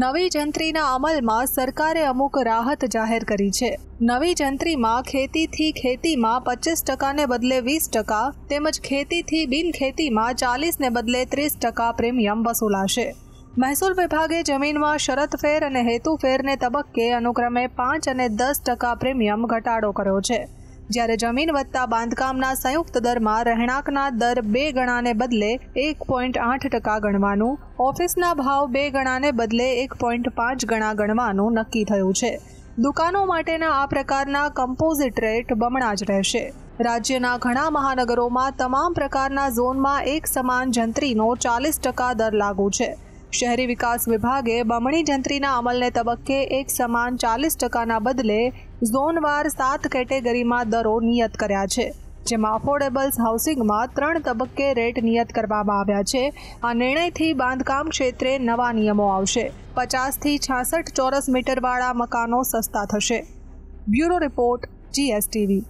नवी जंतरीना अमलमां सरकारे अमुक राहत जाहिर करी छे। नवी जंतरीमां खेतीथी खेतीमां 25% ने बदले 20% તેમજ ખેતીથી બિન ખેતીમાં 40 ને બદલે 30% પ્રીમિયમ વસૂલાશે। મહેસૂલ વિભાગે જમીનમાં શરત ફેર અને હેતુ ફેરને તબક્કે અનુક્રમે 5 અને 10% પ્રીમિયમ ઘટાડો કર્યો છે। જ્યારે જમીન વત્તા બાંધકામના સંયુક્ત દરમાં રહેણાંકના દર 2 ગણાને બદલે 1.8% ગણવાનું, ઓફિસના ભાવ 2 ગણાને બદલે 1.5 ગણા ગણવાનું નક્કી થયું છે। દુકાનો માટેના આ પ્રકારના કમ્પોઝિટ રેટ બમણા જ રહેશે। રાજ્યના ઘણા મહાનગરોમાં તમામ પ્રકારના ઝોનમાં એક સમાન જંત્રીનો 40% દર લાગુ છે। शहरी विकास विभागे बमणी जंतरीना अमलने तबक्के एक समान 40%ना बदले झोनवार 7 केटेगरी में दरो नियत कर्या छे, जेमा अफोर्डेबल्स हाउसिंग में 3 तबक्के रेट नियत करवामां आव्या छे। आ निर्णयथी बांधकाम क्षेत्रे नवा नियमो आवशे। 50 થી 66 ચોરસ મીટરવાળા મકાનો સસ્તા થશે। Bureau report GSTV।